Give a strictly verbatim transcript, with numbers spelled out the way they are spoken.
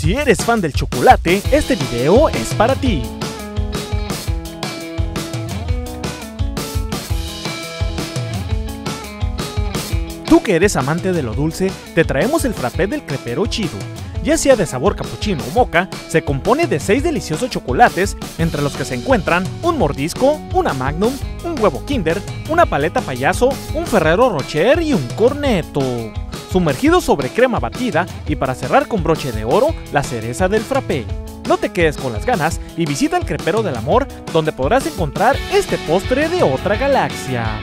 Si eres fan del chocolate, este video es para ti. Tú que eres amante de lo dulce, te traemos el frappé del Crepero Chido. Ya sea de sabor capuchino o moca, se compone de seis deliciosos chocolates, entre los que se encuentran un mordisco, una Magnum, un huevo Kinder, una paleta payaso, un Ferrero Rocher y un corneto. Sumergido sobre crema batida y para cerrar con broche de oro, la cereza del frappé. No te quedes con las ganas y visita el Crepero del Amor, donde podrás encontrar este postre de otra galaxia.